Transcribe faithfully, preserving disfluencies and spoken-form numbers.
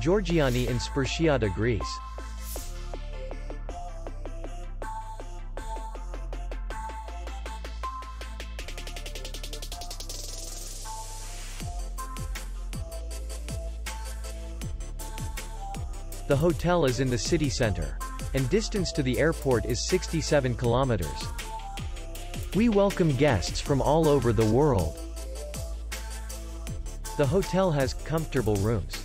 Gorgiani in Spercheiada, Greece. The hotel is in the city center, and distance to the airport is sixty-seven kilometers. We welcome guests from all over the world. The hotel has comfortable rooms,